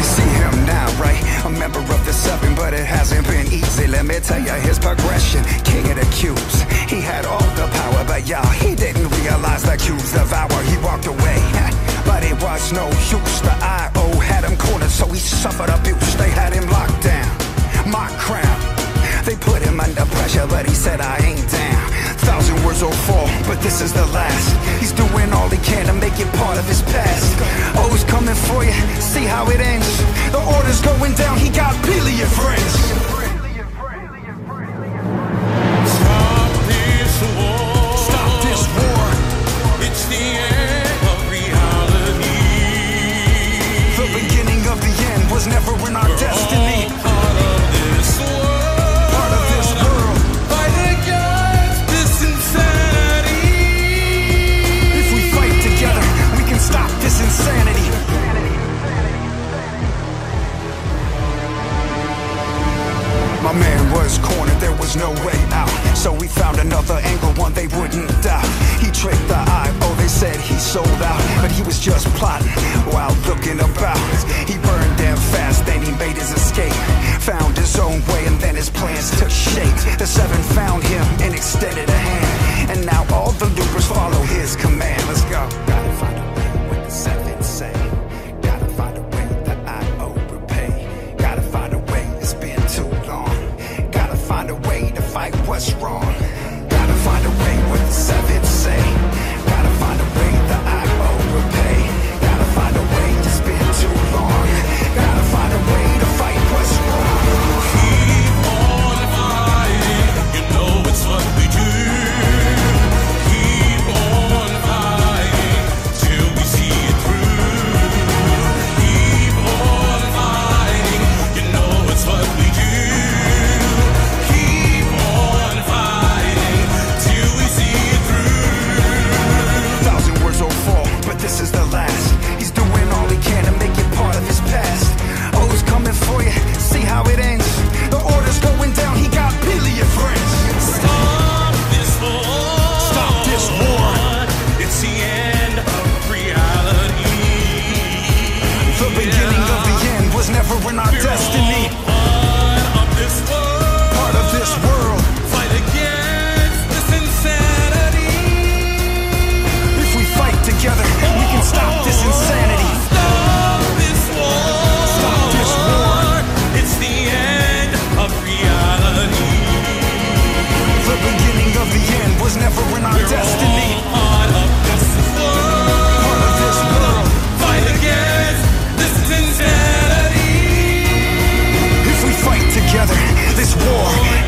finally see him now, right? A member of the seven, but it hasn't been easy. Let me tell you his progression, king of the cubes. He had all the power, but y'all, he didn't realize the cubes devour. He walked away, but it was no use. The I.O. had him cornered, so he suffered abuse. They had him locked down, my crown. They put him under pressure, but he said, I ain't down. 1,000 words will fall, but this is the last. He's doing all he can to make it part of his past. O's coming for you, see how it ends. The order's going down, he got billion friends. Stop this war. Stop this war. It's the end of reality. The beginning of the end was never in our destiny. Part of this world. My man was cornered, there was no way out. So we found another angle, one they wouldn't doubt. He tricked the I.O., they said he sold out. But he was just plotting while looking about. He burned them fast, then he made his escape. Found his own way and then his plans took shape. The seven found him and extended a hand. And now all the loopers follow his command. Let's go. Gotta find a way with the seven say. Gotta find a way that I.O. repay. Gotta find a way, it's been too long. Find a way to fight what's wrong. Gotta find a way what the seven say. Gotta find a way that I won't repay. Gotta find a way to spend too long. Gotta find a way to fight what's wrong. Keep on fighting, you know it's what we do. Keep on fighting till we see it through. Keep on fighting, you know it's what we do. This is the last. He's doing all he can to make it part of his past. O's coming for you, see how it ends. The order's going down, he got billion friends. Stop this war. Stop this war. It's the end of reality. The beginning of the end was never in our destiny. Part of this world. Part of this world. Fight against this insanity. If we fight together, stop this insanity. Stop this war. Stop this war. It's the end of reality. The beginning of the end was never in our destiny. We're all part of this world. Part of this world. Fight against this insanity. If we fight together, this war